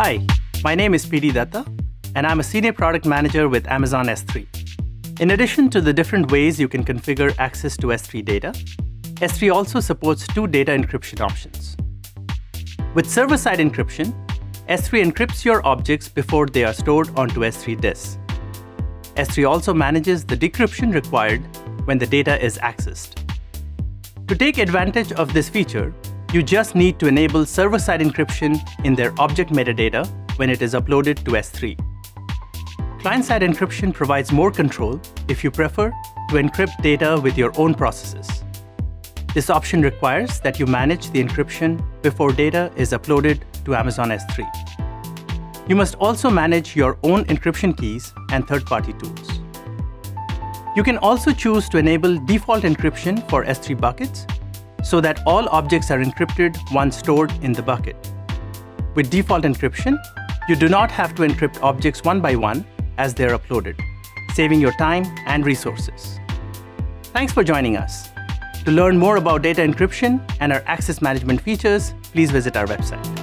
Hi, my name is P.D. Datta, and I'm a Senior Product Manager with Amazon S3. In addition to the different ways you can configure access to S3 data, S3 also supports two data encryption options. With server-side encryption, S3 encrypts your objects before they are stored onto S3 disks. S3 also manages the decryption required when the data is accessed. To take advantage of this feature, you just need to enable server-side encryption in their object metadata when it is uploaded to S3. Client-side encryption provides more control if you prefer to encrypt data with your own processes. This option requires that you manage the encryption before data is uploaded to Amazon S3. You must also manage your own encryption keys and third-party tools. You can also choose to enable default encryption for S3 buckets so that all objects are encrypted once stored in the bucket. With default encryption, you do not have to encrypt objects one by one as they are uploaded, saving your time and resources. Thanks for joining us. To learn more about data encryption and our access management features, please visit our website.